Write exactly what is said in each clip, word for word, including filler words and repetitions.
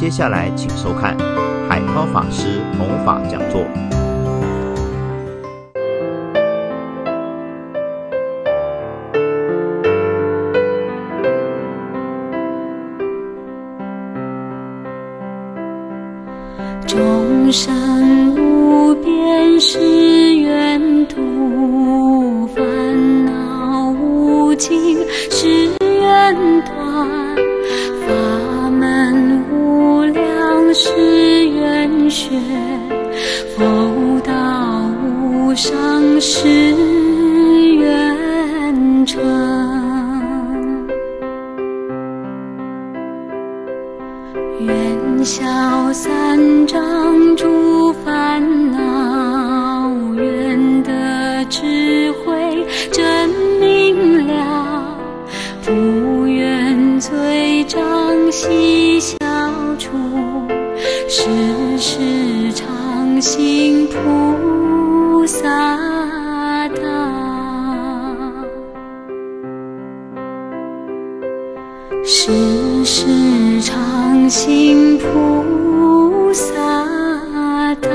接下来请收看海涛法师弘法讲座。众生无边誓愿度，烦恼无尽誓愿断。 誓愿学，佛道无上誓愿成。愿消三障诸烦恼，愿得智慧真明了，不愿罪障悉消除。 世世常行菩萨道，世世常行菩萨道。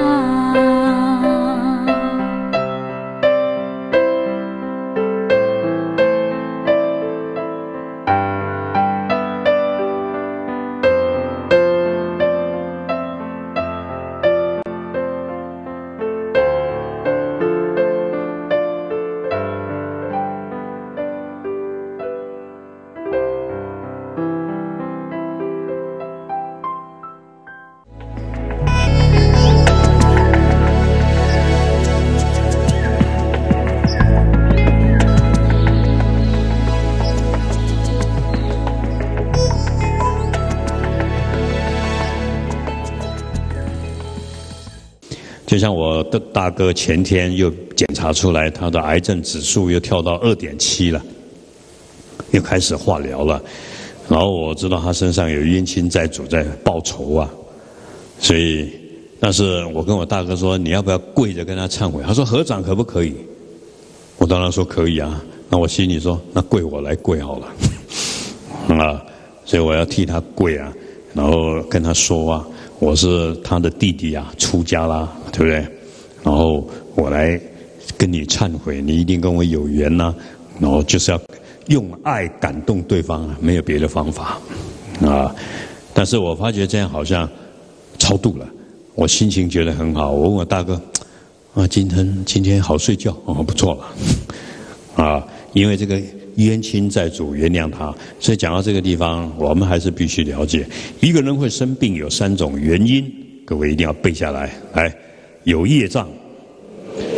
就像我的大哥前天又检查出来，他的癌症指数又跳到 二点七 了，又开始化疗了。然后我知道他身上有冤亲债主在报仇啊，所以，但是我跟我大哥说，你要不要跪着跟他忏悔？他说合掌可不可以？我当然说可以啊。那我心里说，那跪我来跪好了，啊、嗯，所以我要替他跪啊，然后跟他说啊。 我是他的弟弟啊，出家啦，对不对？然后我来跟你忏悔，你一定跟我有缘呐、啊。然后就是要用爱感动对方啊，没有别的方法啊。但是我发觉这样好像超度了，我心情觉得很好。我问我大哥啊，今天今天好睡觉哦，不错了啊。因为这个冤亲债主原谅他，所以讲到这个地方，我们还是必须了解，一个人会生病有三种原因，各位一定要背下来。来，有业障；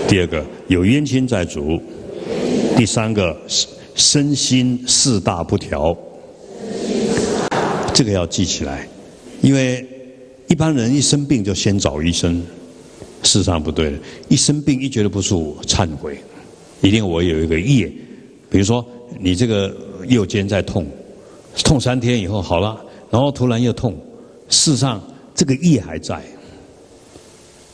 第二个有冤亲债主；第三个身心四大不调，这个要记起来，因为一般人一生病就先找医生，事实上不对的。一生病一觉得不舒服，忏悔，一定我有一个业。 比如说，你这个右肩在痛，痛三天以后好了，然后突然又痛，事实上这个业还在，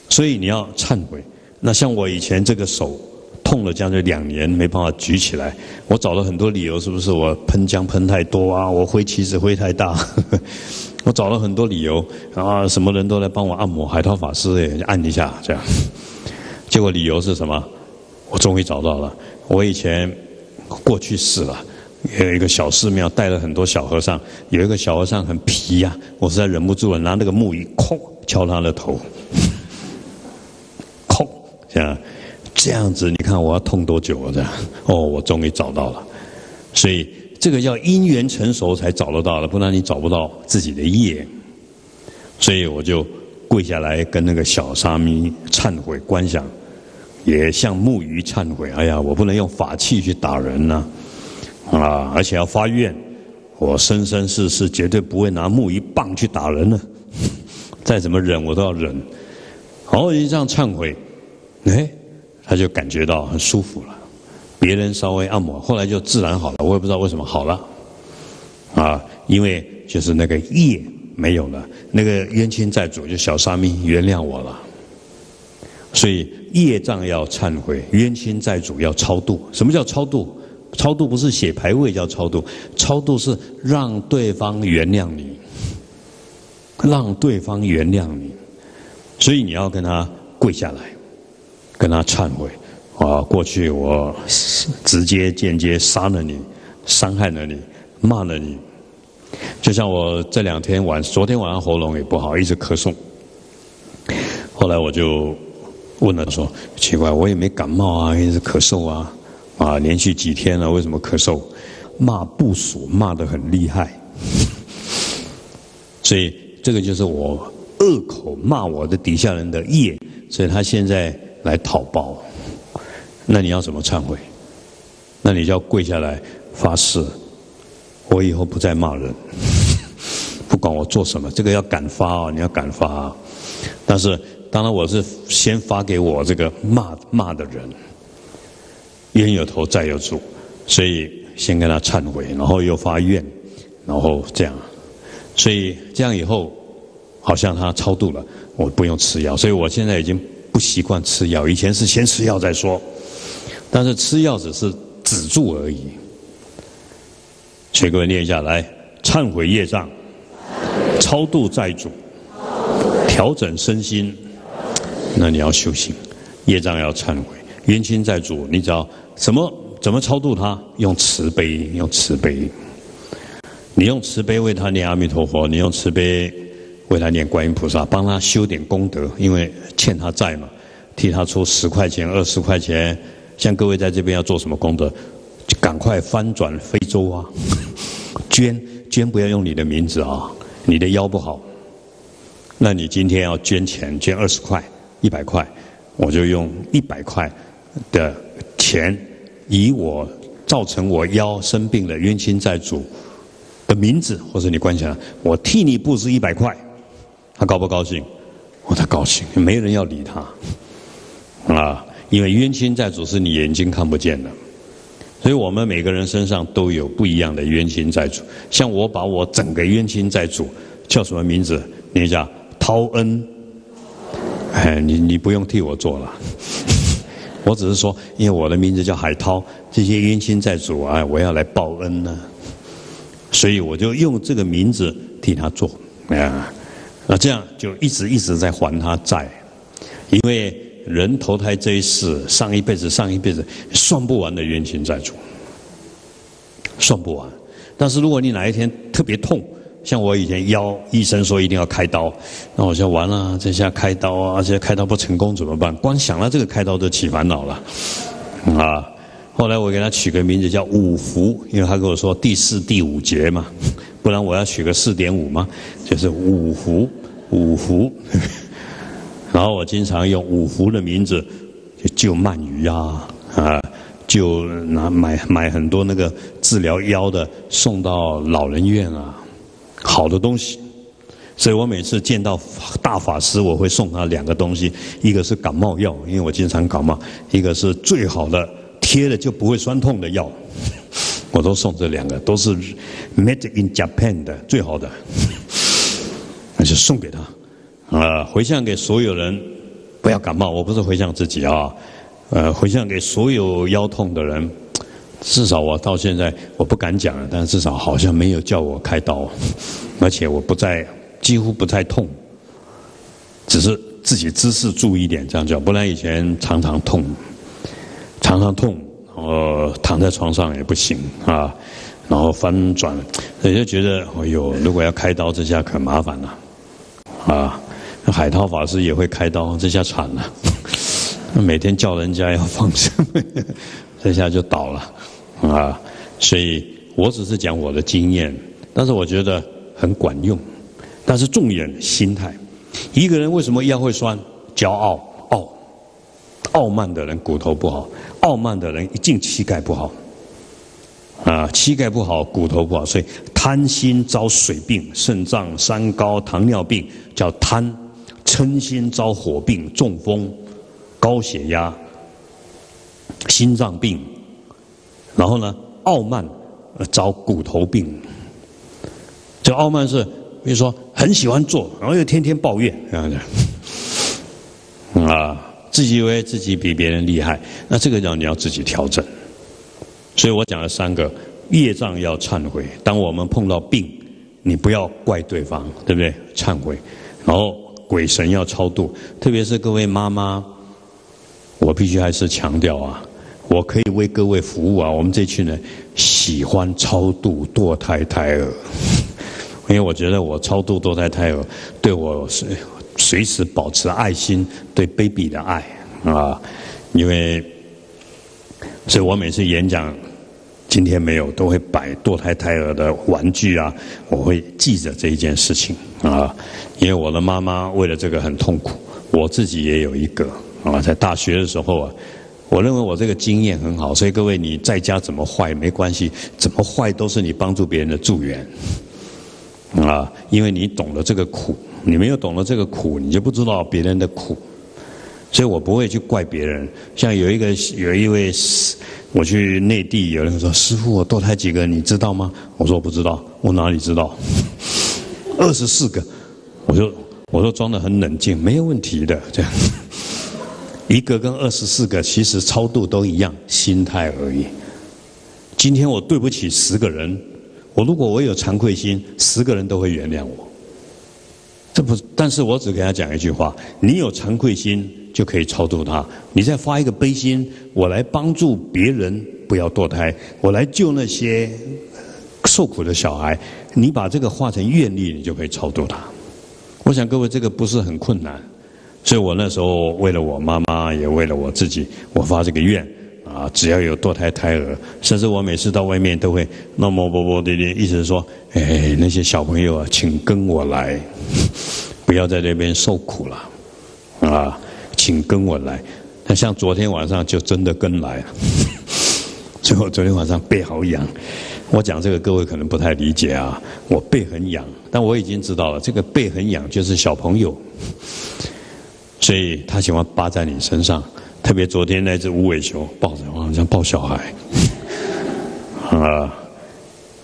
所以你要忏悔。那像我以前这个手痛了将近两年，没办法举起来，我找了很多理由，是不是我喷浆喷太多啊？我挥旗子挥太大，我找了很多理由，然后什么人都来帮我按摩，海涛法师也按一下这样。结果理由是什么？我终于找到了，我以前。 过去世了，有一个小寺庙带了很多小和尚，有一个小和尚很皮呀、啊，我实在忍不住了，拿那个木椅哐敲他的头，哐这样，这样子你看我要痛多久啊？这样哦，我终于找到了，所以这个叫因缘成熟才找得到了，不然你找不到自己的业。所以我就跪下来跟那个小沙弥忏悔观想。 也向木鱼忏悔，哎呀，我不能用法器去打人呐、啊，啊，而且要发愿，我生生世世绝对不会拿木鱼棒去打人了，再怎么忍我都要忍。然后一这样忏悔，哎，他就感觉到很舒服了，别人稍微按摩，后来就自然好了，我也不知道为什么好了，啊，因为就是那个业没有了，那个冤亲债主就小沙弥原谅我了。 所以业障要忏悔，冤亲债主要超度。什么叫超度？超度不是写牌位叫超度，超度是让对方原谅你。让对方原谅你。所以你要跟他跪下来，跟他忏悔啊！过去我直接间接杀了你，伤害了你，骂了你。就像我这两天晚，昨天晚上喉咙也不好，一直咳嗽。后来我就问了说：“奇怪，我也没感冒啊，一直咳嗽啊，啊，连续几天了，为什么咳嗽？”骂部属骂得很厉害，所以这个就是我恶口骂我的底下人的业，所以他现在来讨报。那你要怎么忏悔？那你就要跪下来发誓，我以后不再骂人，不管我做什么，这个要敢发啊！你要敢发啊！但是当然我是先发给我这个骂骂的人，冤有头债有主，所以先跟他忏悔，然后又发愿，然后这样，所以这样以后，好像他超度了，我不用吃药，所以我现在已经不习惯吃药，以前是先吃药再说，但是吃药只是止住而已。所以各位念一下来：忏悔业障，超度债主，调整身心。那你要修行，业障要忏悔，冤亲债主，你只要什么？怎么超度他？用慈悲，用慈悲。你用慈悲为他念阿弥陀佛，你用慈悲为他念观音菩萨，帮他修点功德，因为欠他债嘛，替他出十块钱、二十块钱。像各位在这边要做什么功德，就赶快翻转非洲啊！捐捐，不要用你的名字啊，你的腰不好。那你今天要捐钱，捐二十块、一百块，我就用一百块的钱。以我造成我腰生病的冤亲债主的名字，或者你关起来，我替你布施一百块，他高不高兴？我他高兴，没人要理他啊！因为冤亲债主是你眼睛看不见的，所以我们每个人身上都有不一样的冤亲债主。像我把我整个冤亲债主叫什么名字？念一下，涛恩。哎，你你不用替我做了。我只是说，因为我的名字叫海涛，这些冤亲债主啊，我要来报恩呢、啊，所以我就用这个名字替他做啊，那这样就一直一直在还他债，因为人投胎这一世，上一辈子上一辈子算不完的冤亲债主，算不完。但是如果你哪一天特别痛，像我以前腰，医生说一定要开刀，那我就完了，这下开刀啊，而且开刀不成功怎么办？光想到这个开刀就起烦恼了，啊！后来我给他取个名字叫五福，因为他跟我说第四、第五节嘛，不然我要取个四点五嘛，就是五福，五福。然后我经常用五福的名字去救鳗鱼啊，啊，就拿买买很多那个治疗腰的送到老人院啊。好的东西，所以我每次见到大法师，我会送他两个东西，一个是感冒药，因为我经常感冒；一个是最好的贴了就不会酸痛的药，我都送这两个，都是 made in Japan 的最好的，那就送给他。呃，回向给所有人，不要感冒，我不是回向自己啊，呃，回向给所有腰痛的人。至少我到现在我不敢讲了，但至少好像没有叫我开刀，而且我不再几乎不太痛，只是自己姿势注意一点这样叫，不然以前常常痛，常常痛，呃，躺在床上也不行啊，然后翻转，也就觉得哎呦，如果要开刀这下可麻烦了，啊，海涛法师也会开刀，这下惨了，每天叫人家要放生，这下就倒了。啊，所以我只是讲我的经验，但是我觉得很管用。但是重点心态，一个人为什么腰会酸？骄傲、傲、傲慢的人骨头不好，傲慢的人一定膝盖不好。啊，膝盖不好，骨头不好，所以贪心遭水病、肾脏、三高、糖尿病叫贪；嗔心遭火病、中风、高血压、心脏病。然后呢，傲慢找骨头病。这傲慢是，比如说很喜欢做，然后又天天抱怨，这样的啊，自己以为自己比别人厉害，那这个叫你要自己调整。所以我讲了三个业障要忏悔。当我们碰到病，你不要怪对方，对不对？忏悔，然后鬼神要超度，特别是各位妈妈，我必须还是强调啊，我可以为各位服务啊。我们这群人喜欢超度堕胎胎儿，因为我觉得我超度堕胎胎儿，对我随随时保持爱心，对 baby 的爱啊，因为，所以我每次演讲。 今天没有，都会摆堕胎胎儿的玩具啊！我会记着这一件事情啊，因为我的妈妈为了这个很痛苦，我自己也有一个啊。在大学的时候啊，我认为我这个经验很好，所以各位你在家怎么坏没关系，怎么坏都是你帮助别人的助缘啊，因为你懂了这个苦，你没有懂了这个苦，你就不知道别人的苦。 所以我不会去怪别人。像有一个有一位，我去内地，有人说：“师父，我堕胎几个，你知道吗？”我说：“我不知道，我哪里知道？”二十四个，我说：“我说装得很冷静，没有问题的。”这样，一个跟二十四个其实超度都一样，心态而已。今天我对不起十个人，我如果我有惭愧心，十个人都会原谅我。这不，但是我只给他讲一句话：你有惭愧心。 就可以超度他。你再发一个悲心，我来帮助别人不要堕胎，我来救那些受苦的小孩。你把这个化成愿力，你就可以超度他。我想各位这个不是很困难，所以我那时候为了我妈妈，也为了我自己，我发这个愿啊，只要有堕胎胎儿，甚至我每次到外面都会那么啵啵的，意思是说，哎，那些小朋友啊，请跟我来，不要在那边受苦了，啊。 请跟我来，那像昨天晚上就真的跟来了，最后昨天晚上背好痒，我讲这个各位可能不太理解啊，我背很痒，但我已经知道了，这个背很痒就是小朋友，所以他喜欢扒在你身上，特别昨天那只无尾熊抱着我，好像抱小孩，啊，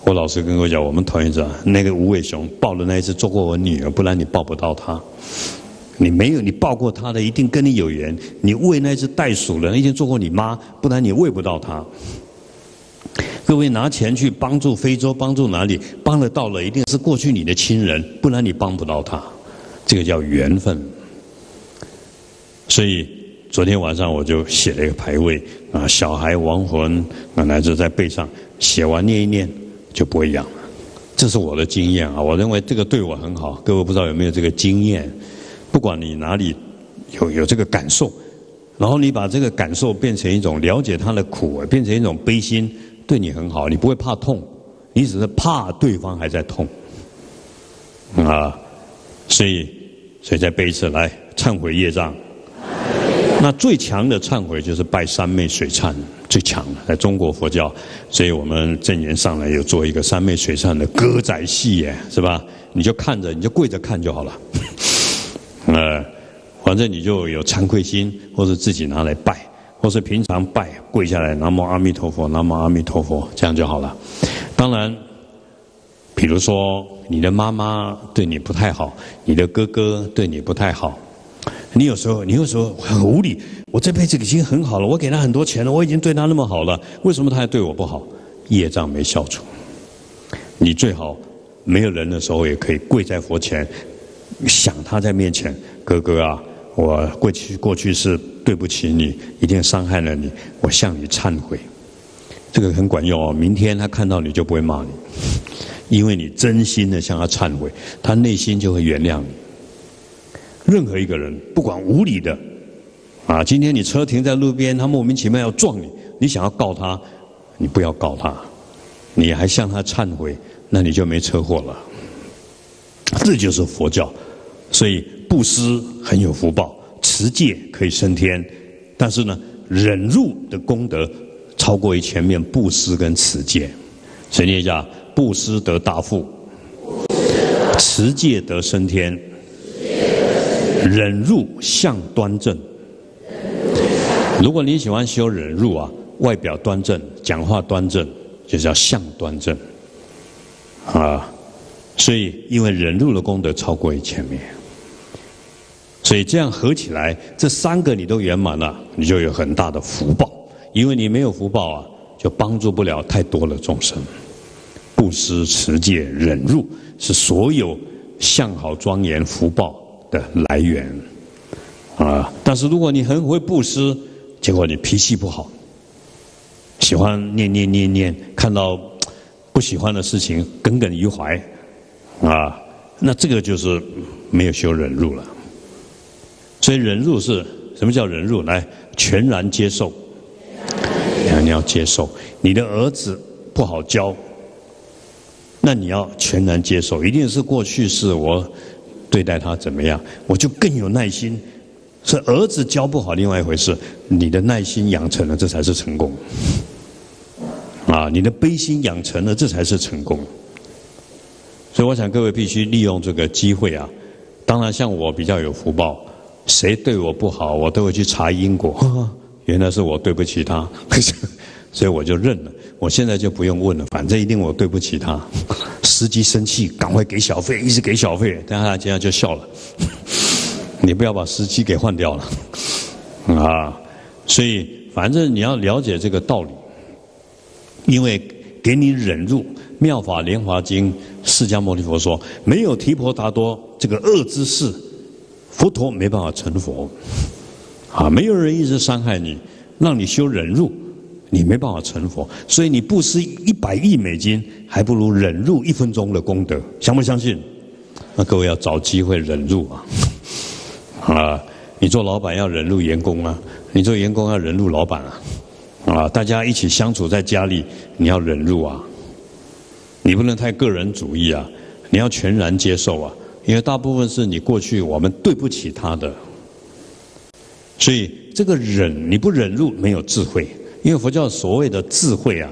我老师跟我讲，我们团长那个无尾熊抱的那一次做过我女儿，不然你抱不到她。 你没有，你抱过他的一定跟你有缘。你喂那只袋鼠的，一定做过你妈，不然你喂不到他。各位拿钱去帮助非洲，帮助哪里？帮得到了，一定是过去你的亲人，不然你帮不到他。这个叫缘分。所以昨天晚上我就写了一个牌位啊，小孩亡魂啊，乃至在背上写完念一念就不会痒了。这是我的经验啊，我认为这个对我很好。各位不知道有没有这个经验？ 不管你哪里有有这个感受，然后你把这个感受变成一种了解他的苦，变成一种悲心，对你很好。你不会怕痛，你只是怕对方还在痛啊。所以，所以再背一次来，忏悔业障。那最强的忏悔就是拜三昧水忏，最强的，在中国佛教。所以我们正言上来有做一个三昧水忏的歌仔戏耶，是吧？你就看着，你就跪着看就好了。 呃，反正你就有惭愧心，或是自己拿来拜，或是平常拜，跪下来，南无阿弥陀佛，南无阿弥陀佛，这样就好了。当然，比如说你的妈妈对你不太好，你的哥哥对你不太好，你有时候你有时候很无理，我这辈子已经很好了，我给他很多钱了，我已经对他那么好了，为什么他还对我不好？业障没消除。你最好没有人的时候也可以跪在佛前。 想他在面前，哥哥啊，我过去过去是对不起你，一定伤害了你，我向你忏悔，这个很管用哦。明天他看到你就不会骂你，因为你真心的向他忏悔，他内心就会原谅你。任何一个人，不管无理的，啊，今天你车停在路边，他莫名其妙要撞你，你想要告他，你不要告他，你还向他忏悔，那你就没车祸了。这就是佛教。 所以布施很有福报，持戒可以升天，但是呢，忍辱的功德超过于前面布施跟持戒。所以念一下：布施得大富，持戒得升天，忍辱向端正。如果你喜欢修忍辱啊，外表端正，讲话端正，就叫向端正啊。所以，因为忍辱的功德超过于前面。 所以这样合起来，这三个你都圆满了，你就有很大的福报。因为你没有福报啊，就帮助不了太多的众生。布施、持戒、忍辱，是所有相好庄严福报的来源啊。但是如果你很会布施，结果你脾气不好，喜欢念念念念，看到不喜欢的事情耿耿于怀啊，那这个就是没有修忍辱了。所以忍辱是什么叫忍辱？来，全然接受。 你要接受你的儿子不好教，那你要全然接受，一定是过去是我对待他怎么样，我就更有耐心。是儿子教不好，另外一回事，你的耐心养成了，这才是成功。啊，你的悲心养成了，这才是成功。所以我想各位必须利用这个机会啊！当然，像我比较有福报，谁对我不好，我都会去查因果。呵呵 原来是我对不起他，所以我就认了。我现在就不用问了，反正一定我对不起他。司机生气，赶快给小费，一直给小费，但他今天就笑了。你不要把司机给换掉了啊！所以反正你要了解这个道理，因为给你忍辱，《妙法莲华经》释迦牟尼佛说，没有提婆达多这个恶之事，佛陀没办法成佛。 啊，没有人一直伤害你，让你修忍辱，你没办法成佛。所以你布施一百亿美金，还不如忍辱一分钟的功德，相不相信？那各位要找机会忍辱啊！啊，你做老板要忍辱员工啊，你做员工要忍辱老板啊，啊，大家一起相处在家里，你要忍辱啊，你不能太个人主义啊，你要全然接受啊，因为大部分是你过去我们对不起他的。 所以这个忍，你不忍辱没有智慧，因为佛教所谓的智慧啊，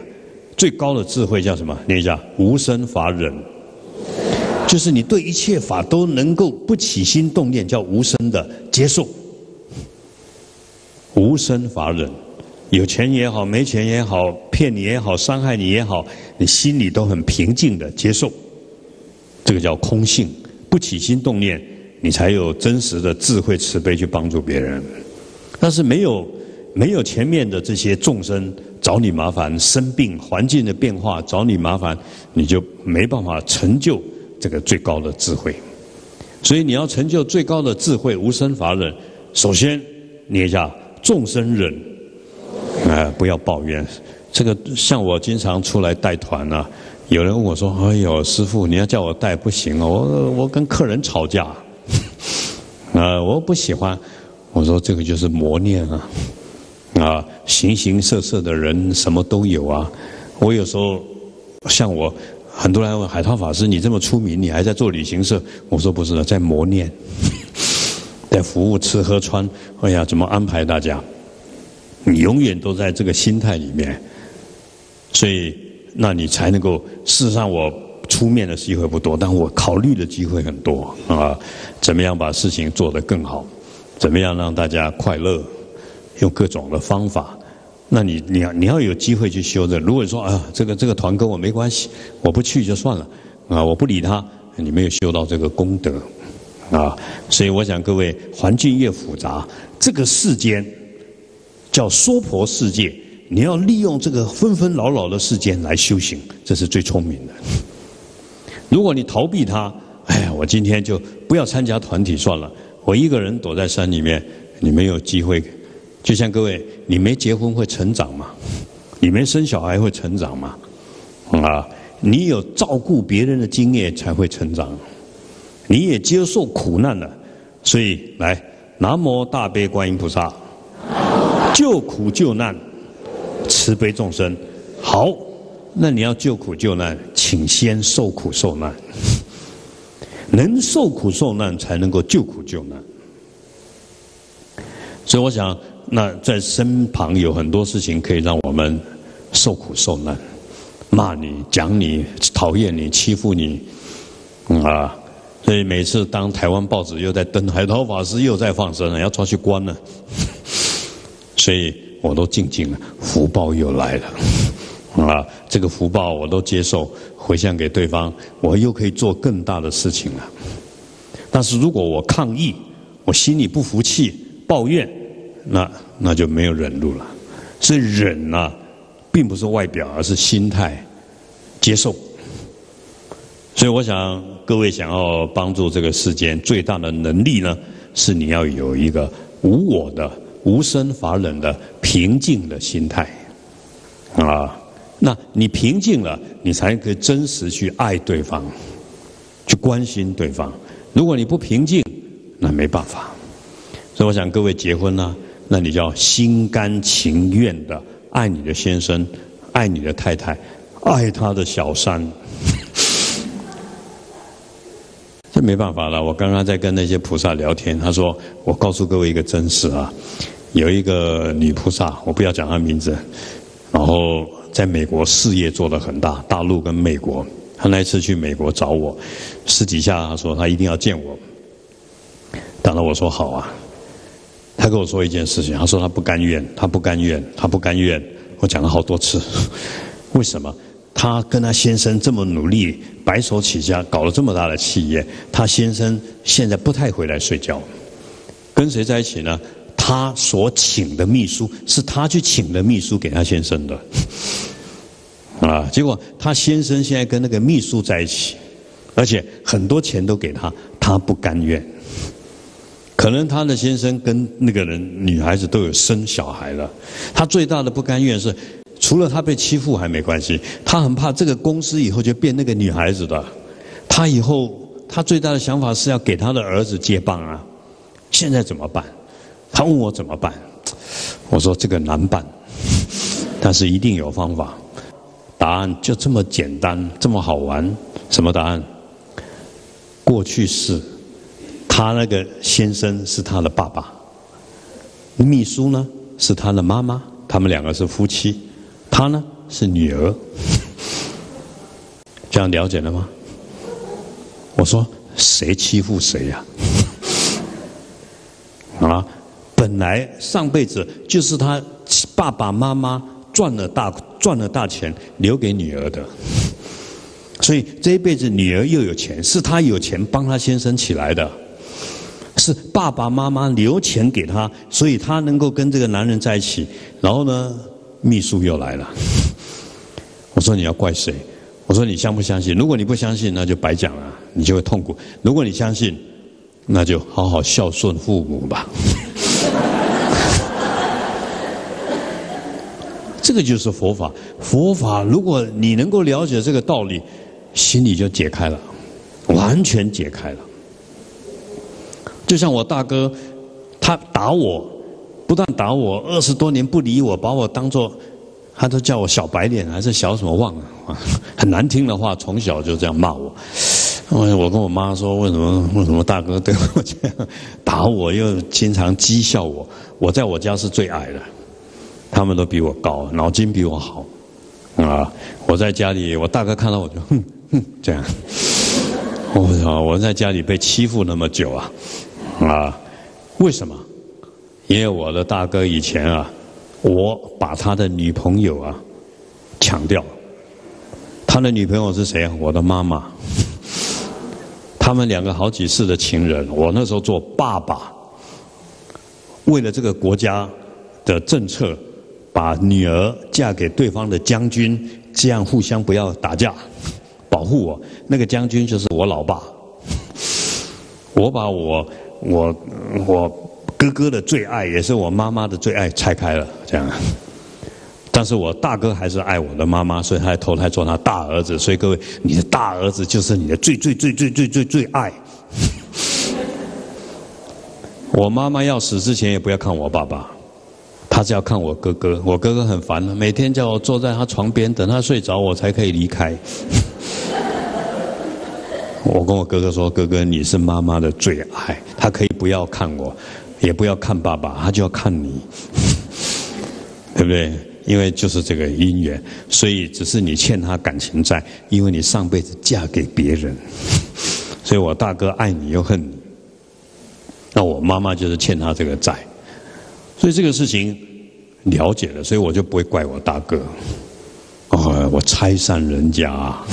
最高的智慧叫什么？念一下，无生法忍，就是你对一切法都能够不起心动念，叫无生的接受。无生法忍，有钱也好，没钱也好，骗你也好，伤害你也好，你心里都很平静的接受，这个叫空性，不起心动念，你才有真实的智慧慈悲去帮助别人。 但是没有没有前面的这些众生找你麻烦、生病、环境的变化找你麻烦，你就没办法成就这个最高的智慧。所以你要成就最高的智慧，无生法忍。首先，念一下众生忍，啊、呃，不要抱怨。这个像我经常出来带团啊，有人问我说：“哎呦，师父，你要叫我带不行哦，我我跟客人吵架，啊、呃，我不喜欢。” 我说这个就是磨练啊，啊，形形色色的人什么都有啊。我有时候像我，很多人问海涛法师，你这么出名，你还在做旅行社？我说不是的，在磨练，在服务吃喝穿。哎呀，怎么安排大家？你永远都在这个心态里面，所以那你才能够。事实上我 出面的机会不多，但我考虑的机会很多啊。怎么样把事情做得更好？ 怎么样让大家快乐？用各种的方法。那你你要你要有机会去修正。如果说啊，这个这个团跟我没关系，我不去就算了啊，我不理他，你没有修到这个功德啊。所以我想各位，环境越复杂，这个世间叫娑婆世界，你要利用这个纷纷扰扰的世间来修行，这是最聪明的。如果你逃避它，哎呀，我今天就不要参加团体算了。 我一个人躲在山里面，你没有机会。就像各位，你没结婚会成长吗？你没生小孩会成长吗？啊，你有照顾别人的经验才会成长。你也接受苦难了，所以来，南无大悲观音菩萨，救苦救难，慈悲众生。好，那你要救苦救难，请先受苦受难。 能受苦受难，才能够救苦救难。所以我想，那在身旁有很多事情可以让我们受苦受难，骂你、讲你、讨厌你、欺负你，嗯、啊！所以每次当台湾报纸又在登海涛法师又在放生了，要抓去关了，所以我都静静了，福报又来了。 啊，这个福报我都接受，回向给对方，我又可以做更大的事情了。但是如果我抗议，我心里不服气、抱怨，那那就没有忍辱了。所以忍啊，并不是外表，而是心态接受所以我想各位想要帮助这个世间，最大的能力呢，是你要有一个无我的、无生法忍的平静的心态啊。那你平静了，你才可以真实去爱对方，去关心对方。如果你不平静，那没办法。所以我想各位结婚呢、啊，那你就要心甘情愿的爱你的先生，爱你的太太，爱他的小三。这没办法了。我刚刚在跟那些菩萨聊天，他说：“我告诉各位一个真实啊，有一个女菩萨，我不要讲她名字，然后。”在美国事业做得很大，大陆跟美国。他那一次去美国找我，私底下他说他一定要见我。当然我说好啊。他跟我说一件事情，他说他不甘愿，他不甘愿，他不甘愿。我讲了好多次，为什么？他跟他先生这么努力，白手起家搞了这么大的企业，他先生现在不太回来睡觉。跟谁在一起呢？他所请的秘书，是他去请的秘书给他先生的。啊！结果他先生现在跟那个秘书在一起，而且很多钱都给他，他不甘愿。可能他的先生跟那个人女孩子都有生小孩了，他最大的不甘愿是，除了他被欺负还没关系，他很怕这个公司以后就变那个女孩子的。他以后他最大的想法是要给他的儿子接棒啊！现在怎么办？他问我怎么办，我说这个难办，但是一定有方法。答案就这么简单，这么好玩。什么答案？过去式，他那个先生是他的爸爸，秘书呢是他的妈妈，他们两个是夫妻，他呢是女儿。这样了解了吗？我说谁欺负谁呀、啊？啊，本来上辈子就是他爸爸妈妈赚了大。赚了大钱留给女儿的，所以这一辈子女儿又有钱，是她有钱帮她先生起来的，是爸爸妈妈留钱给她，所以她能够跟这个男人在一起。然后呢，秘书又来了。我说你要怪谁？我说你相不相信？如果你不相信，那就白讲了，你就会痛苦；如果你相信，那就好好孝顺父母吧。这个就是佛法，佛法如果你能够了解这个道理，心里就解开了，完全解开了。就像我大哥，他打我，不但打我，二十多年不理我，把我当作，他都叫我小白脸还是小什么忘了，很难听的话，从小就这样骂我。我跟我妈说，为什么为什么大哥对我这样打我，又经常讥笑我？我在我家是最矮的。他们都比我高，脑筋比我好，啊！我在家里，我大哥看到我就哼哼这样。我操！我在家里被欺负那么久啊，啊！为什么？因为我的大哥以前啊，我把他的女朋友啊抢掉。他的女朋友是谁啊？我的妈妈。他们两个好几世的情人，我那时候做爸爸，为了这个国家的政策。把女儿嫁给对方的将军，这样互相不要打架，保护我。那个将军就是我老爸。我把我我我哥哥的最爱，也是我妈妈的最爱拆开了，这样。但是我大哥还是爱我的妈妈，所以他投胎做他大儿子。所以各位，你的大儿子就是你的最最最最最最最爱。我妈妈要死之前也不要看我爸爸。他是要看我哥哥，我哥哥很烦，每天叫我坐在他床边，等他睡着我才可以离开。我跟我哥哥说：“哥哥，你是妈妈的最爱，他可以不要看我，也不要看爸爸，他就要看你，对不对？因为就是这个姻缘，所以只是你欠他感情债，因为你上辈子嫁给别人，所以我大哥爱你又恨你，那我妈妈就是欠他这个债。”所以这个事情了解了，所以我就不会怪我大哥。哦，我拆散人家、啊，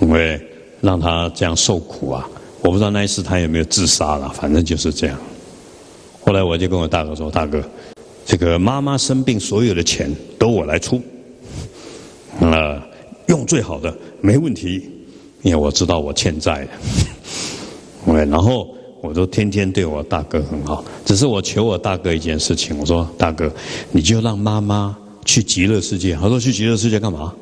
因为让他这样受苦啊！我不知道那一次他有没有自杀了，反正就是这样。后来我就跟我大哥说：“大哥，这个妈妈生病所有的钱都我来出，啊、呃，用最好的，没问题。因为我知道我欠债。OK， 然后我都天天对我大哥很好，只是我求我大哥一件事情，我说大哥，你就让妈妈去极乐世界。他说去极乐世界干嘛？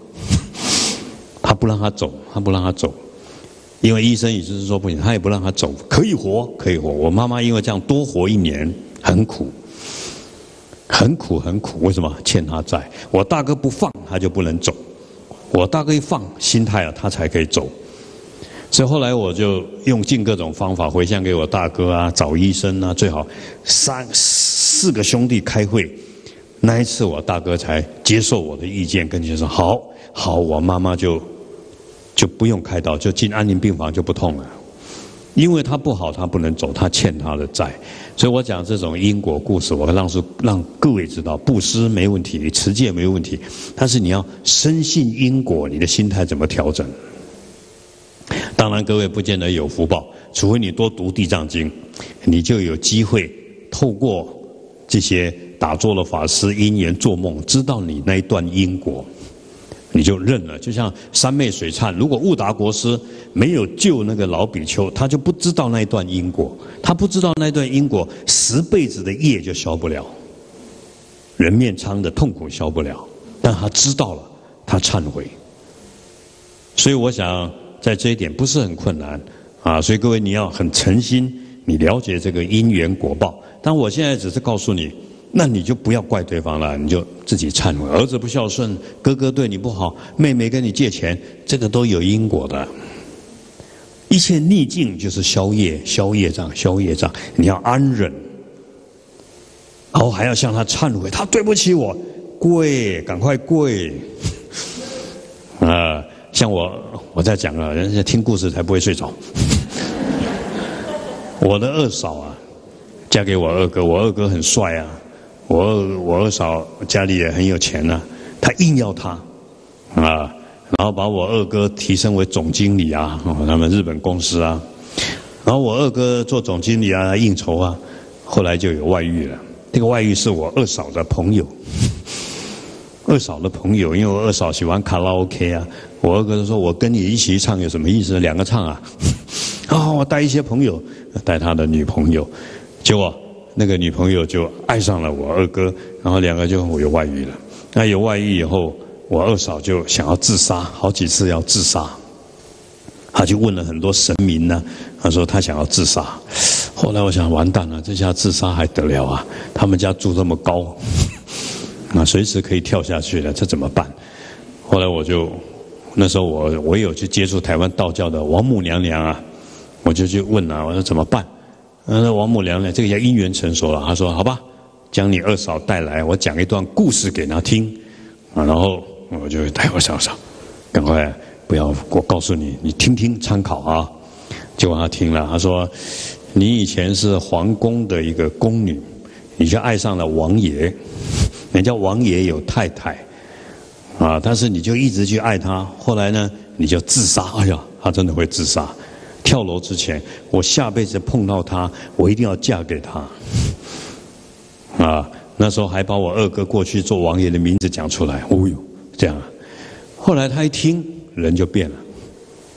他不让他走，他不让他走，因为医生也就是说不行，他也不让他走，可以活，可以活。我妈妈因为这样多活一年，很苦。很苦很苦，为什么欠他债？我大哥不放，他就不能走；我大哥一放，心态了，他才可以走。所以后来我就用尽各种方法回向给我大哥啊，找医生啊，最好三四个兄弟开会。那一次我大哥才接受我的意见，跟先生好好，我妈妈就就不用开刀，就进安宁病房就不痛了。因为他不好，他不能走，他欠他的债，所以我讲这种因果故事，我让是让各位知道，布施没问题，持戒没问题，但是你要深信因果，你的心态怎么调整？当然，各位不见得有福报，除非你多读《地藏经》，你就有机会透过这些打坐的法师因缘做梦，知道你那一段因果。你就认了，就像三昧水忏，如果悟达国师没有救那个老比丘，他就不知道那一段因果，他不知道那段因果，十辈子的业就消不了，人面疮的痛苦消不了，但他知道了，他忏悔。所以我想在这一点不是很困难啊，所以各位你要很诚心，你了解这个因缘果报。但我现在只是告诉你。那你就不要怪对方了，你就自己忏悔。儿子不孝顺，哥哥对你不好，妹妹跟你借钱，这个都有因果的。一切逆境就是消业，消业障，消业障。你要安忍，然后还要向他忏悔，他对不起我，跪，赶快跪。啊，像我，我在讲了，人家听故事才不会睡着。我的二嫂啊，嫁给我二哥，我二哥很帅啊。我我二嫂家里也很有钱呐、啊，她硬要他，啊，然后把我二哥提升为总经理啊，哦、他们日本公司啊，然后我二哥做总经理啊，应酬啊，后来就有外遇了。这个外遇是我二嫂的朋友，二嫂的朋友，因为我二嫂喜欢卡拉 OK 啊，我二哥就说我跟你一起唱有什么意思？两个唱啊，啊、哦，我带一些朋友，带他的女朋友，结果。那个女朋友就爱上了我二哥，然后两个就有外遇了。那有外遇以后，我二嫂就想要自杀，好几次要自杀。她去问了很多神明呢、啊，她说她想要自杀。后来我想，完蛋了，这下自杀还得了啊？他们家住这么高，啊，随时可以跳下去了，这怎么办？后来我就，那时候我我有去接触台湾道教的王母娘娘啊，我就去问啊，我说怎么办？那王母娘娘这个叫因缘成熟了，她说：“好吧，将你二嫂带来，我讲一段故事给她听。”啊，然后我就带我嫂嫂，赶快不要我告诉你，你听听参考啊。结果她听了，她说：“你以前是皇宫的一个宫女，你就爱上了王爷，人家王爷有太太啊，但是你就一直去爱他，后来呢，你就自杀。哎呀，她真的会自杀。”跳楼之前，我下辈子碰到他，我一定要嫁给他。啊，那时候还把我二哥过去做王爷的名字讲出来，哦呦，这样啊。后来他一听，人就变了，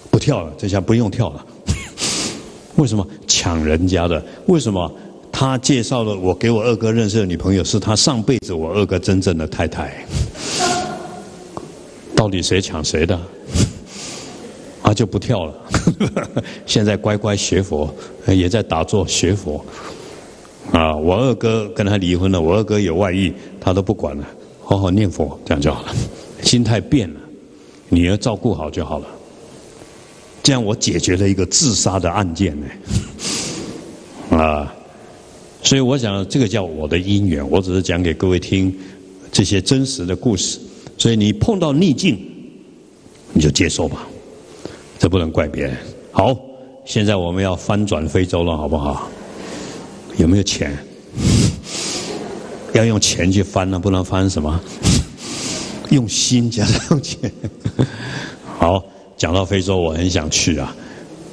不跳了，这下不用跳了。为什么抢人家的？为什么他介绍了我给我二哥认识的女朋友是他上辈子我二哥真正的太太？到底谁抢谁的？他就不跳了，现在乖乖学佛，也在打坐学佛。啊，我二哥跟他离婚了，我二哥有外遇，他都不管了，好好念佛，这样就好了。心态变了，女儿照顾好就好了。这样我解决了一个自杀的案件呢。啊，所以我想这个叫我的因缘，我只是讲给各位听这些真实的故事。所以你碰到逆境，你就接受吧。这不能怪别人。好，现在我们要翻转非洲了，好不好？有没有钱？要用钱去翻了、啊，不能翻什么？用心加上钱。好，讲到非洲，我很想去啊，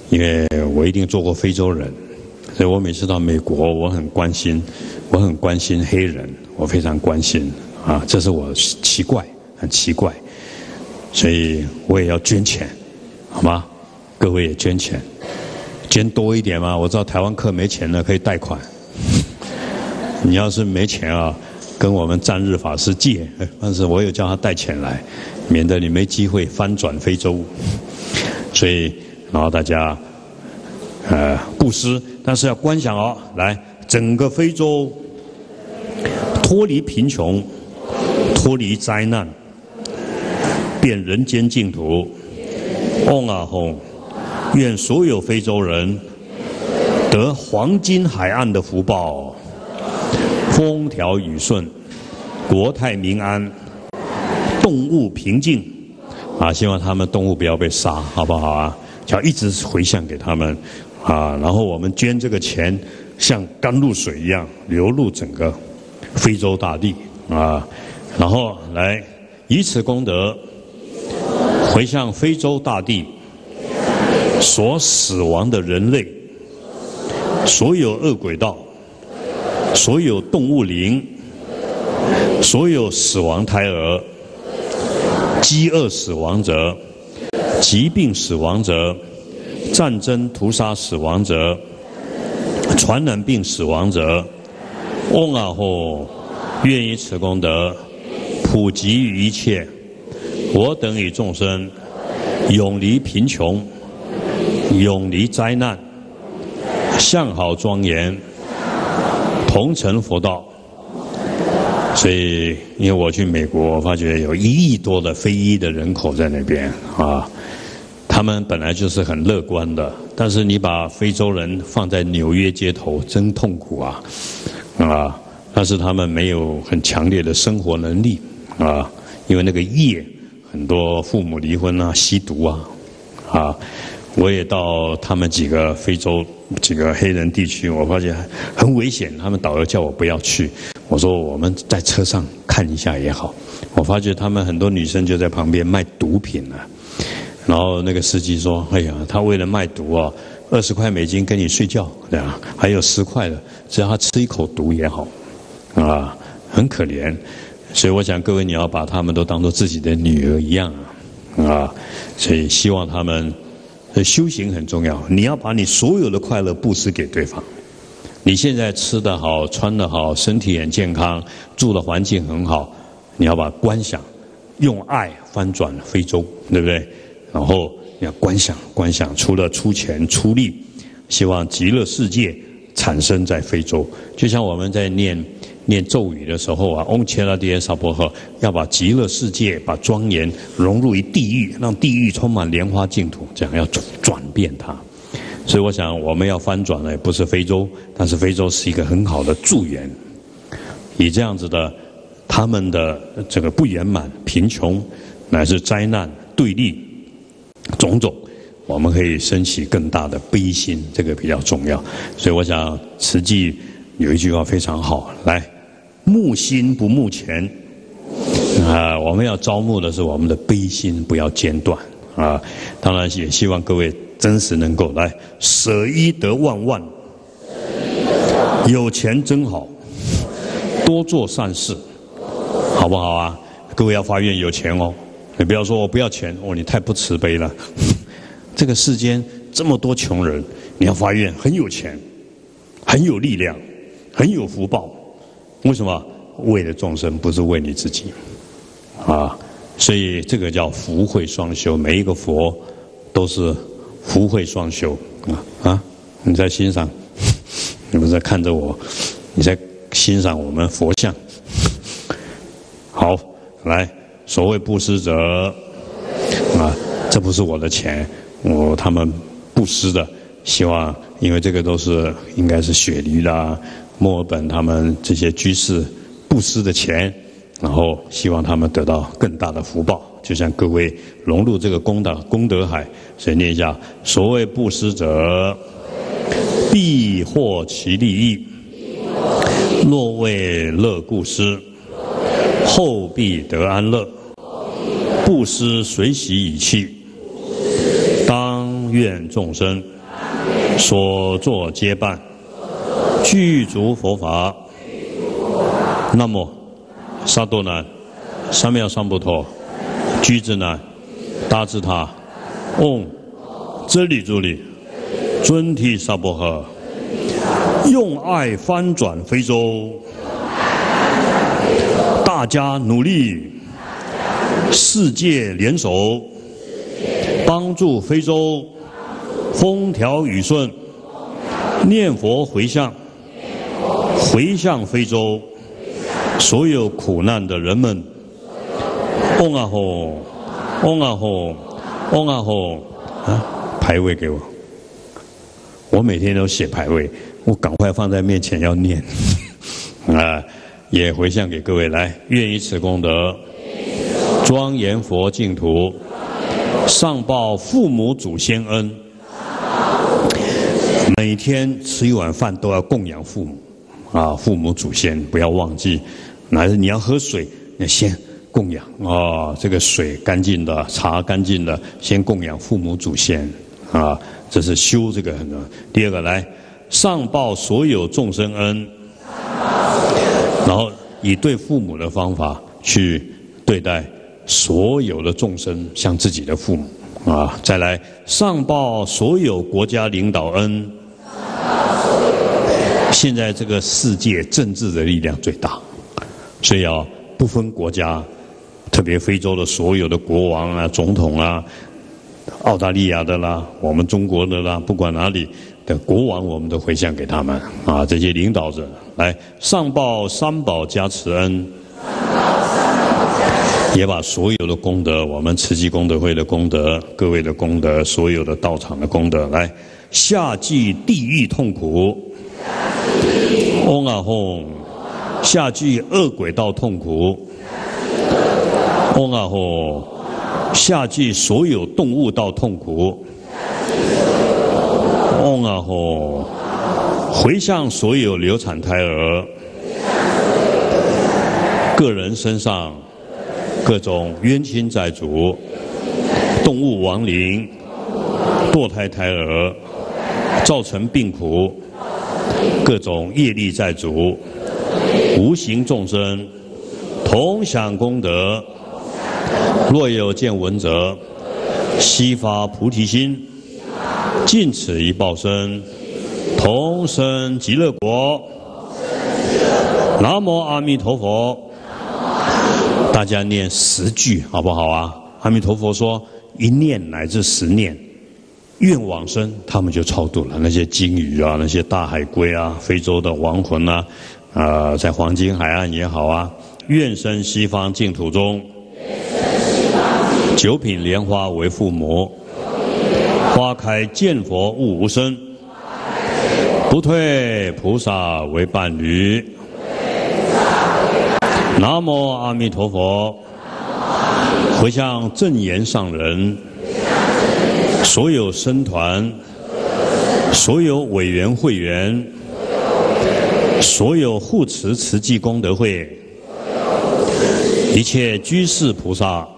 因为我一定做过非洲人，所以我每次到美国，我很关心，我很关心黑人，我非常关心啊，这是我奇怪，很奇怪，所以我也要捐钱。好吗？各位也捐钱，捐多一点嘛。我知道台湾客没钱了，可以贷款。你要是没钱啊，跟我们赞日法师借，但是我有叫他带钱来，免得你没机会翻转非洲。所以，然后大家呃布施，但是要观想哦，来整个非洲脱离贫穷，脱离灾难，变人间净土。嗡啊吽，愿所有非洲人得黄金海岸的福报，风调雨顺，国泰民安，动物平静。啊，希望他们动物不要被杀，好不好啊？就要一直回向给他们啊。然后我们捐这个钱，像甘露水一样流入整个非洲大地啊。然后来以此功德，回向非洲大地所死亡的人类，所有恶鬼道，所有动物灵，所有死亡胎儿，饥饿死亡者，疾病死亡者，战争屠杀死亡者，传染病死亡者，嗡啊吽，愿以此功德普及于一切，我等与众生永离贫穷，永离灾难，向好庄严，同成佛道。所以，因为我去美国，我发觉有一亿多的非裔的人口在那边啊，他们本来就是很乐观的，但是你把非洲人放在纽约街头，真痛苦啊啊！但是他们没有很强烈的生活能力啊。因为那个业，很多父母离婚啊，吸毒啊，啊，我也到他们几个非洲几个黑人地区，我发现很危险。他们导游叫我不要去，我说我们在车上看一下也好。我发觉他们很多女生就在旁边卖毒品啊，然后那个司机说：“哎呀，他为了卖毒啊，二十块美金跟你睡觉，对啊，还有十块的，只要他吃一口毒也好，啊，很可怜。”所以我想各位你要把他们都当作自己的女儿一样啊，啊，所以希望他们修行很重要，你要把你所有的快乐布施给对方。你现在吃得好，穿得好，身体很健康，住的环境很好，你要把观想用爱翻转非洲，对不对？然后你要观想观想，除了出钱出力，希望极乐世界产生在非洲。就像我们在念念咒语的时候啊，嗡切拉迪耶萨婆诃，要把极乐世界、把庄严融入于地狱，让地狱充满莲花净土，这样要转变它。所以我想，我们要翻转的也不是非洲，但是非洲是一个很好的助缘。以这样子的，他们的这个不圆满、贫穷，乃至灾难、对立种种，我们可以升起更大的悲心，这个比较重要。所以我想，慈济有一句话非常好，来。慕心不慕钱，啊、呃，我们要招募的是我们的悲心，不要间断啊、呃。当然也希望各位真实能够来舍一得万万，有钱真好，多做善事，好不好啊？各位要发愿有钱哦，你不要说我不要钱哦，你太不慈悲了。这个世间这么多穷人，你要发愿很有钱，很有力量，很有福报。为什么？为了众生，不是为你自己，啊！所以这个叫福慧双修，每一个佛都是福慧双修啊！啊！你在欣赏，你不是在看着我，你在欣赏我们佛像。好，来，所谓布施者啊，这不是我的钱，我他们布施的，希望因为这个都是应该是雪梨啦、墨尔本他们这些居士布施的钱，然后希望他们得到更大的福报，就像各位融入这个功德功德海。所以念一下：所谓布施者，必获其利益；若为乐故施，后必得安乐。布施随喜以弃，当愿众生所作皆办具足佛法。南无萨多南三藐三菩提，居智南大智塔，嗡真理助力，尊提萨婆诃，用爱翻转非洲，大家努力，世界联手，帮助非洲风调雨顺，念佛回向，回向非洲所有苦难的人们。嗡啊吽，嗡啊吽，嗡啊吽啊！牌位给我，我每天都写牌位，我赶快放在面前要念啊！也回向给各位来，愿以此功德，庄严佛净土，上报父母祖先恩。每天吃一碗饭都要供养父母啊，父母祖先不要忘记。乃至你要喝水，那先供养啊、哦，这个水干净的，茶干净的，先供养父母祖先啊，这是修这个很重要。第二个来，上报所有众生恩，然后以对父母的方法去对待所有的众生，像自己的父母。啊，再来上报所有国家领导恩。现在这个世界政治的力量最大，所以啊，不分国家，特别非洲的所有的国王啊、总统啊、澳大利亚的啦、我们中国的啦，不管哪里的国王，我们都回向给他们啊，这些领导者来上报三宝加持恩。也把所有的功德，我们慈济功德会的功德，各位的功德，所有的道场的功德，来下济地狱痛苦，嗡啊吽，下济恶鬼道痛苦，嗡啊吽，下济所有动物道痛苦，嗡啊吽，回向所有流产胎儿，个人身上。各种冤亲债主、动物亡灵、堕胎胎儿造成病苦，各种业力债主、无形众生同享功德。若有见闻者，悉发菩提心，尽此一报身，同生极乐国。南无阿弥陀佛。大家念十句好不好啊？阿弥陀佛说一念乃至十念，愿往生，他们就超度了。那些鲸鱼啊，那些大海龟啊，非洲的亡魂啊，啊、呃，在黄金海岸也好啊，愿生西方净土中，九品莲花为父母，花开见佛悟无生，不退菩萨为伴侣。南无阿弥陀佛。回向正言上人，所有僧团，所有委员会员，所有护持慈济功德会，一切居士菩萨，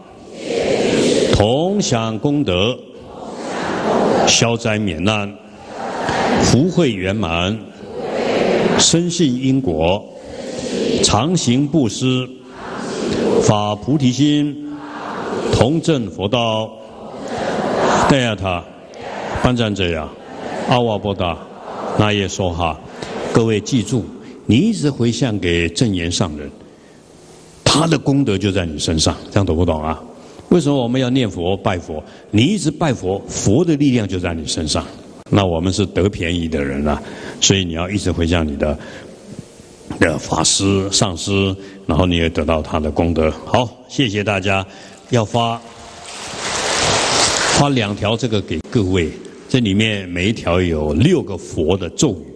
同享功德，消灾免难，福慧圆满，深信因果，常行布施，发菩提心，同证佛道。戴亚塔、班赞者呀、阿瓦波达、那耶说哈，各位记住，你一直回向给正言上人，他的功德就在你身上，这样懂不懂啊？为什么我们要念佛拜佛？你一直拜佛，佛的力量就在你身上。那我们是得便宜的人啊，所以你要一直回向你的。的法师、上师，然后你也得到他的功德。好，谢谢大家。要发发两条这个给各位，这里面每一条有六个佛的咒语。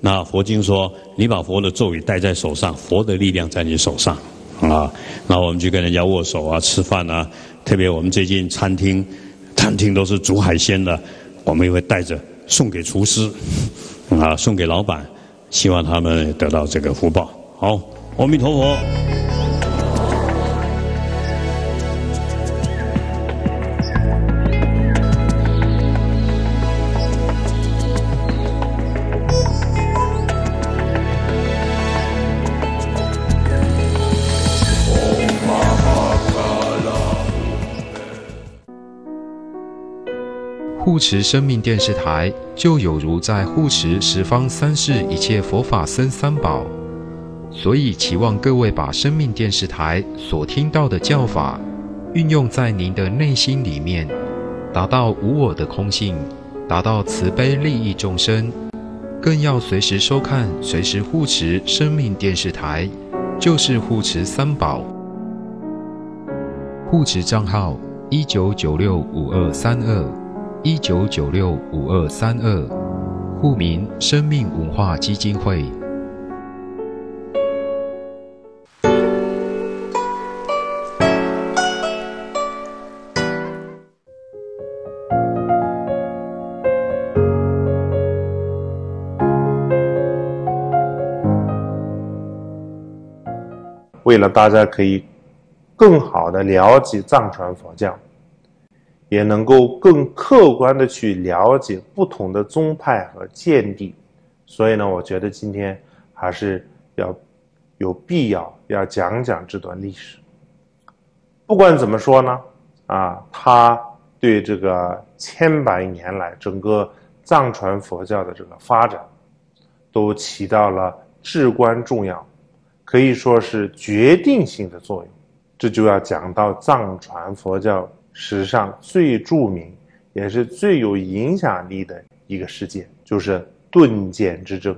那佛经说，你把佛的咒语戴在手上，佛的力量在你手上啊。那我们去跟人家握手啊、吃饭啊，特别我们最近餐厅，餐厅都是煮海鲜的，我们也会带着送给厨师啊，送给老板。希望他们得到这个福报。好，阿弥陀佛。护护持生命电视台就有如在护持十方三世一切佛法僧三宝，所以期望各位把生命电视台所听到的教法运用在您的内心里面，达到无我的空性，达到慈悲利益众生，更要随时收看、随时护持生命电视台，就是护持三宝。护持账号一九九六五二三二一九九六五二三二，户名生命文化基金会。为了大家可以更好的了解藏传佛教，也能够更客观的去了解不同的宗派和见地，所以呢，我觉得今天还是要有必要要讲讲这段历史。不管怎么说呢，啊，它对这个千百年来整个藏传佛教的这个发展，都起到了至关重要，可以说是决定性的作用。这就要讲到藏传佛教史上最著名也是最有影响力的一个事件，就是顿渐之争。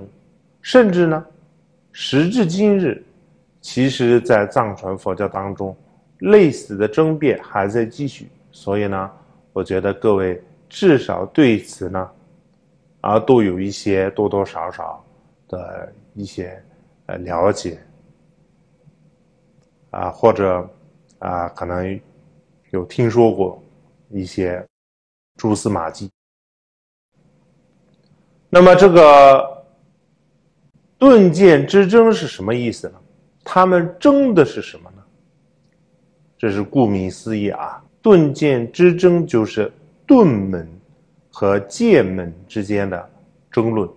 甚至呢，时至今日，其实在藏传佛教当中，类似的争辩还在继续。所以呢，我觉得各位至少对此呢，啊，都有一些多多少少的一些呃了解。啊，或者啊，可能有听说过一些蛛丝马迹。那么这个顿渐之争是什么意思呢？他们争的是什么呢？这是顾名思义啊，顿渐之争就是顿门和戒门之间的争论。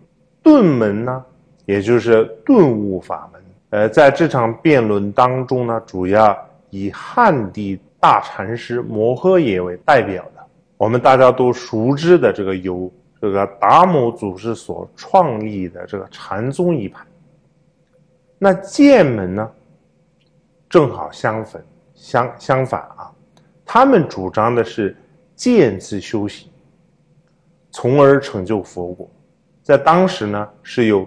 顿门呢，也就是顿悟法门。呃，在这场辩论当中呢，主要以汉地大禅师摩诃耶为代表的，我们大家都熟知的这个由这个达摩祖师所创立的这个禅宗一派。那戒门呢，正好相反，相相反啊，他们主张的是渐次修行，从而成就佛果。在当时呢，是有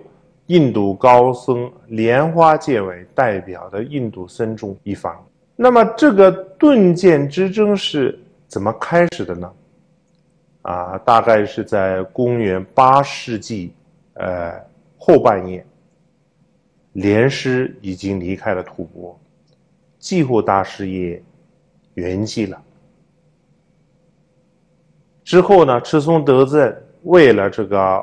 印度高僧莲花戒为代表的印度僧众一方。那么这个顿渐之争是怎么开始的呢？啊，大概是在公元八世纪呃后半叶，莲师已经离开了吐蕃，寂护大师也圆寂了。之后呢，赤松德赞为了这个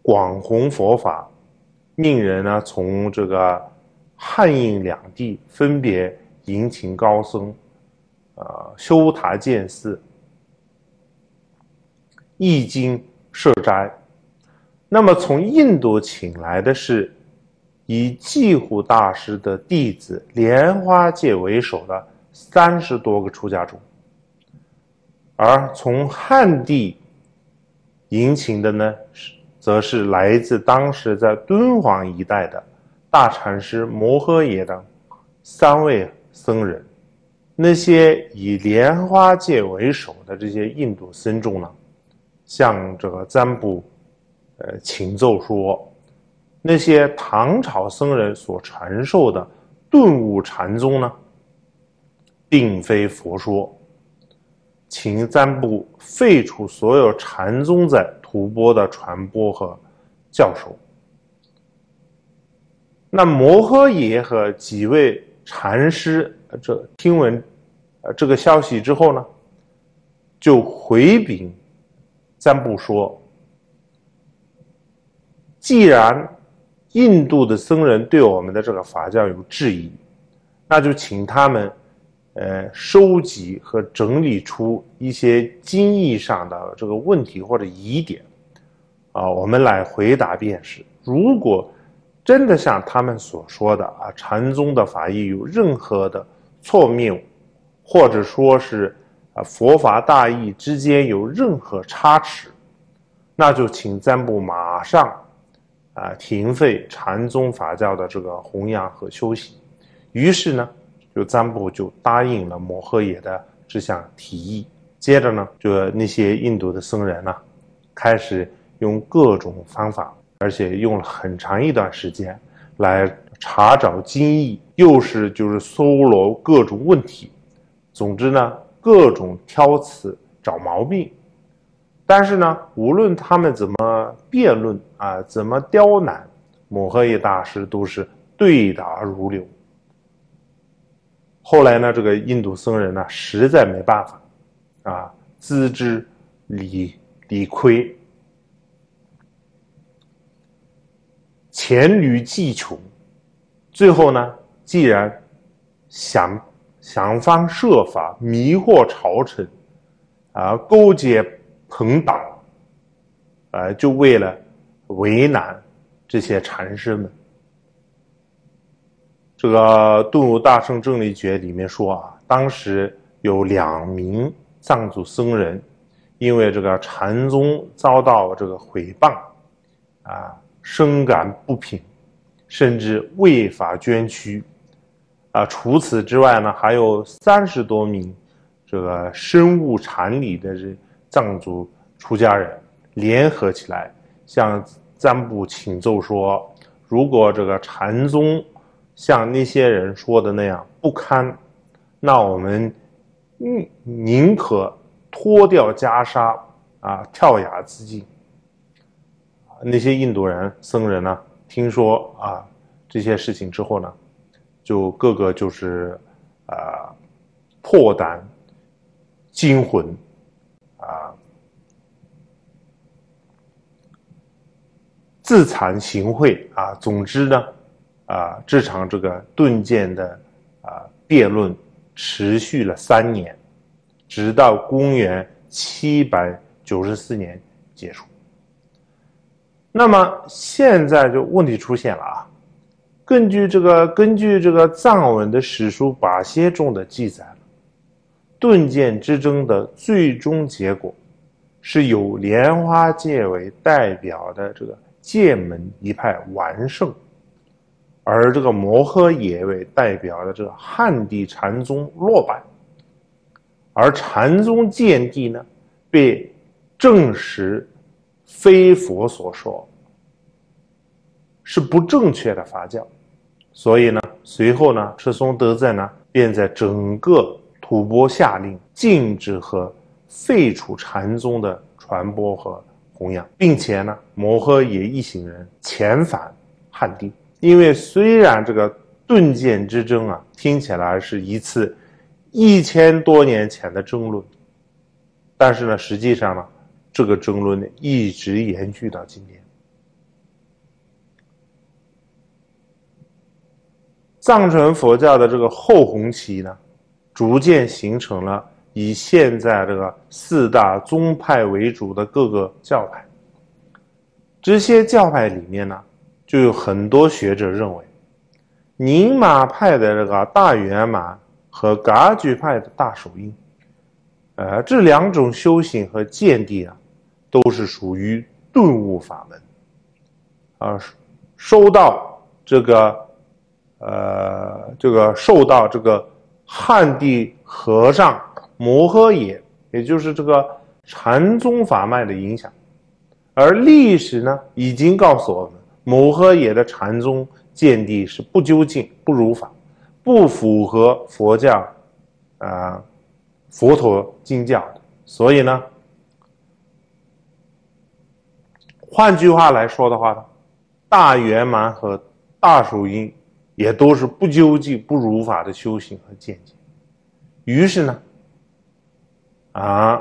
广弘佛法，命人呢从这个汉印两地分别迎请高僧，呃，修塔建寺、译经设斋。那么从印度请来的是以寂护大师的弟子莲花戒为首的三十多个出家众，而从汉地迎请的呢，则是来自当时在敦煌一带的大禅师摩诃耶等三位僧人。那些以莲花戒为首的这些印度僧众呢，向这个赞普呃请奏说，那些唐朝僧人所传授的顿悟禅宗呢，并非佛说，请赞普废除所有禅宗在吐蕃的传播和教授。那摩诃耶和几位禅师这听闻这个消息之后呢，就回禀赞普说，既然印度的僧人对我们的这个法教有质疑，那就请他们呃，收集和整理出一些经义上的这个问题或者疑点，啊，我们来回答便是。如果真的像他们所说的啊，禅宗的法义有任何的错谬，或者说是啊佛法大义之间有任何差池，那就请赞布马上啊停废禅宗法教的这个弘扬和修行。于是呢，就赞布就答应了摩诃耶的这项提议。接着呢，就那些印度的僧人呢、啊，开始用各种方法，而且用了很长一段时间来查找经义，又是就是搜罗各种问题。总之呢，各种挑刺找毛病。但是呢，无论他们怎么辩论啊，怎么刁难，摩诃耶大师都是对答如流。后来呢，这个印度僧人呢，实在没办法。 啊，自知理理亏，黔驴技穷，最后呢，既然想想方设法迷惑朝臣，啊，勾结朋党，啊，就为了为难这些禅师们。这个《顿悟大圣正理诀》里面说啊，当时有两名 藏族僧人因为这个禅宗遭到这个毁谤，啊，深感不平，甚至为法捐躯，啊，除此之外呢，还有三十多名这个深悟禅理的这藏族出家人联合起来，向赞布请奏说，如果这个禅宗像那些人说的那样不堪，那我们 嗯，宁可脱掉袈裟啊，跳崖自尽。那些印度人僧人呢，听说啊这些事情之后呢，就个个就是啊破胆惊魂啊，自惭形秽啊。总之呢，啊这场这个顿渐的啊辩论 持续了三年，直到公元七百九十四年结束。那么现在就问题出现了啊！根据这个根据这个藏文的史书《跋歇》中的记载，顿渐之争的最终结果是由莲花戒为代表的这个戒门一派完胜， 而这个摩诃耶为代表的这个汉地禅宗落败，而禅宗见地呢，被证实非佛所说，是不正确的法教，所以呢，随后呢，赤松德赞呢便在整个吐蕃下令禁止和废除禅宗的传播和弘扬，并且呢，摩诃耶一行人遣返汉地。 因为虽然这个顿渐之争啊，听起来是一次一千多年前的争论，但是呢，实际上呢，这个争论呢一直延续到今天。藏传佛教的这个后红旗呢，逐渐形成了以现在这个四大宗派为主的各个教派，这些教派里面呢， 就有很多学者认为，宁玛派的这个大圆满和噶举派的大手印，呃，这两种修行和见地啊，都是属于顿悟法门，啊，收到这个，呃，这个受到这个汉地和尚摩诃耶，也就是这个禅宗法脉的影响，而历史呢，已经告诉我们， 摩诃耶的禅宗见地是不究竟、不如法、不符合佛教啊、呃、佛陀经教的。所以呢，换句话来说的话呢，大圆满和大手印也都是不究竟、不如法的修行和见解。于是呢，啊，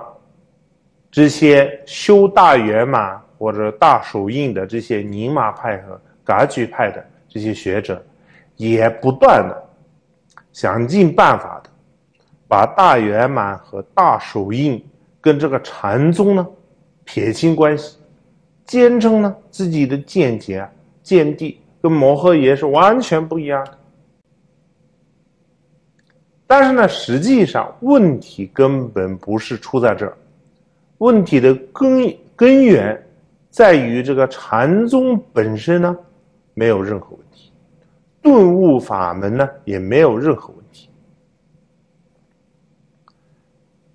这些修大圆满 或者大手印的这些宁玛派和噶举派的这些学者，也不断的想尽办法的把大圆满和大手印跟这个禅宗呢撇清关系，坚称呢自己的见解见地跟摩诃耶是完全不一样的。但是呢，实际上问题根本不是出在这儿，问题的根根源在于这个禅宗本身呢没有任何问题，顿悟法门呢也没有任何问题。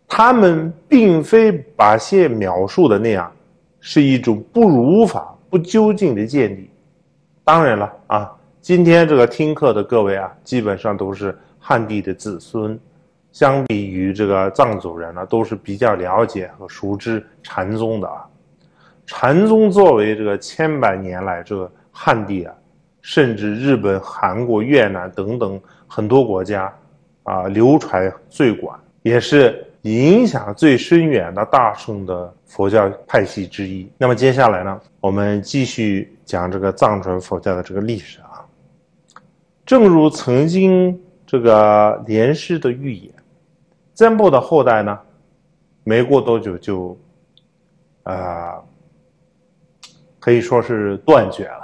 他们并非把谢描述的那样是一种不如法、不究竟的见地。当然了啊，今天这个听课的各位啊，基本上都是汉地的子孙，相比于这个藏族人呢、啊，都是比较了解和熟知禅宗的啊。禅宗作为这个千百年来这个汉地啊，甚至日本、韩国、越南等等很多国家啊流传最广，也是影响最深远的大乘的佛教派系之一。那么接下来呢，我们继续讲这个藏传佛教的这个历史啊。正如曾经这个莲师的预言，赞波的后代呢，没过多久就，呃，可以说是断绝了。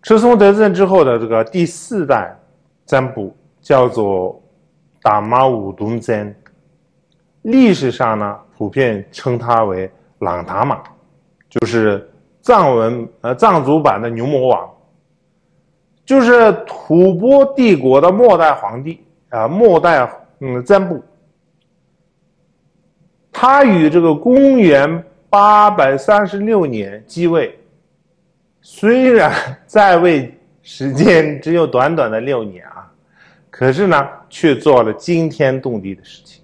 持松德赞之后的这个第四代赞布叫做达玛武东赞，历史上呢普遍称他为朗达玛，就是藏文呃藏族版的牛魔王。就是吐蕃帝国的末代皇帝啊，末代嗯赞布，他于这个公元八百三十六年继位，虽然在位时间只有短短的六年啊，可是呢，却做了惊天动地的事情。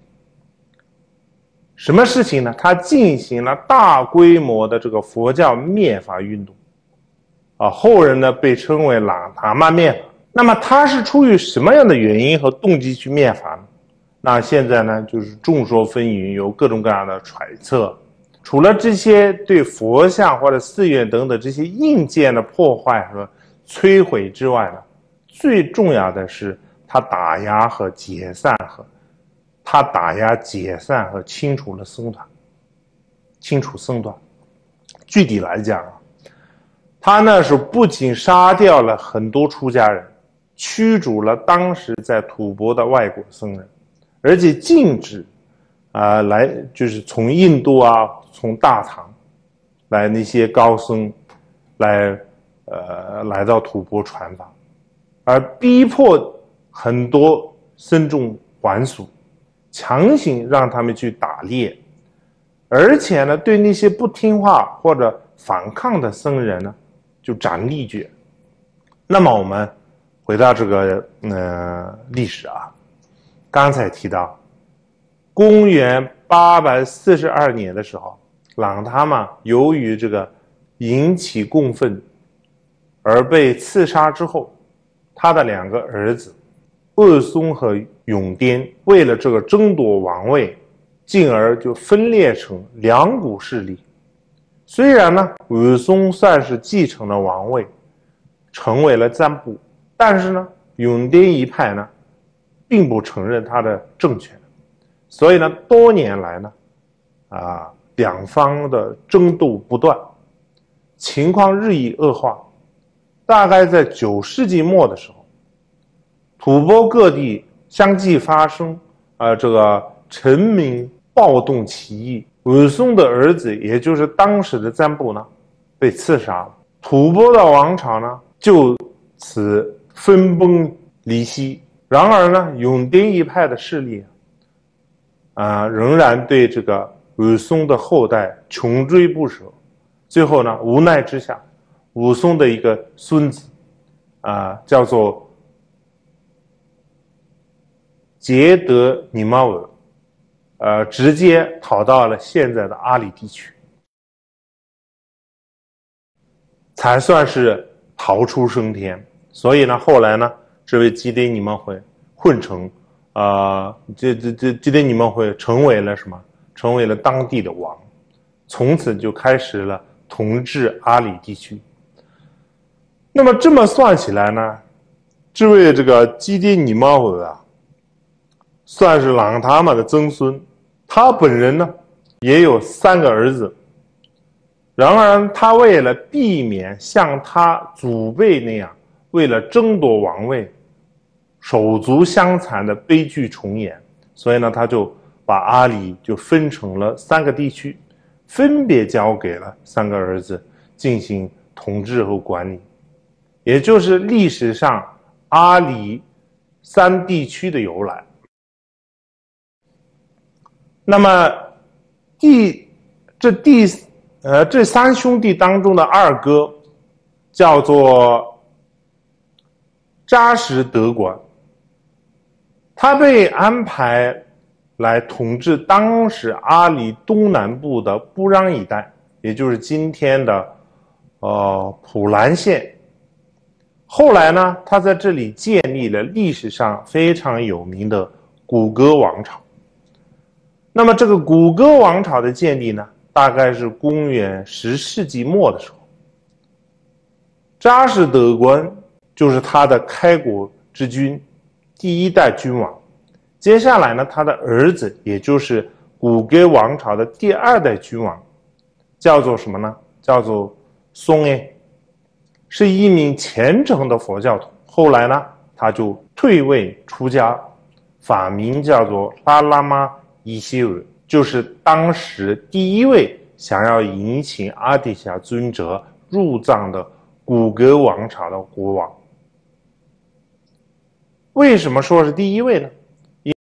什么事情呢？他进行了大规模的这个佛教灭法运动。啊，后人呢被称为朗达玛灭法。那么他是出于什么样的原因和动机去灭法呢？那现在呢就是众说纷纭，有各种各样的揣测。除了这些对佛像或者寺院等等这些硬件的破坏和摧毁之外呢，最重要的是他打压和解散和他打压解散和清除了僧团，清除僧团。具体来讲啊，他那时不仅杀掉了很多出家人，驱逐了当时在吐蕃的外国僧人，而且禁止啊、呃、来就是从印度啊从大唐来那些高僧来呃来到吐蕃传法，而逼迫很多僧众还俗，强行让他们去打猎，而且呢对那些不听话或者反抗的僧人呢就斩立决。那么我们回到这个呃历史啊，刚才提到，公元八百四十二年的时候，朗达玛由于这个引起共愤而被刺杀之后，他的两个儿子鄂松和永颠为了这个争夺王位，进而就分裂成两股势力。虽然呢，鄂松算是继承了王位，成为了赞布，但是呢，永颠一派呢，并不承认他的政权，所以呢，多年来呢，啊，两方的争斗不断，情况日益恶化。大概在九世纪末的时候，吐蕃各地相继发生啊、呃，这个臣民暴动起义。武松的儿子，也就是当时的赞布呢，被刺杀了。吐蕃的王朝呢，就此分崩离析。然而呢，永颠一派的势力啊、呃，仍然对这个武松的后代穷追不舍。最后呢，无奈之下，武松的一个孙子啊、呃，叫做杰德尼玛尔，呃，直接逃到了现在的阿里地区，才算是逃出升天。所以呢，后来呢，这位基德尼玛尔混成，啊、呃，这这这基德尼玛尔成为了什么？成为了当地的王，从此就开始了统治阿里地区。那么这么算起来呢，这位这个基德尼玛尔啊，算是朗达玛的曾孙。他本人呢也有三个儿子，然而他为了避免像他祖辈那样为了争夺王位，手足相残的悲剧重演。所以呢，他就把阿里就分成了三个地区，分别交给了三个儿子进行统治和管理，也就是历史上阿里三地区的由来。那么第这第呃这三兄弟当中的二哥叫做扎什德管，他被安排来统治当时阿里东南部的布让一带，也就是今天的呃普兰县。后来呢，他在这里建立了历史上非常有名的古哥王朝。那么这个古哥王朝的建立呢，大概是公元十世纪末的时候。扎什德官就是他的开国之君，第一代君王。接下来呢，他的儿子也就是古哥王朝的第二代君王，叫做什么呢？叫做松耶，是一名虔诚的佛教徒。后来呢，他就退位出家，法名叫做拉拉玛伊希尔，就是当时第一位想要迎请阿底峡尊者入藏的古格王朝的国王。为什么说是第一位呢？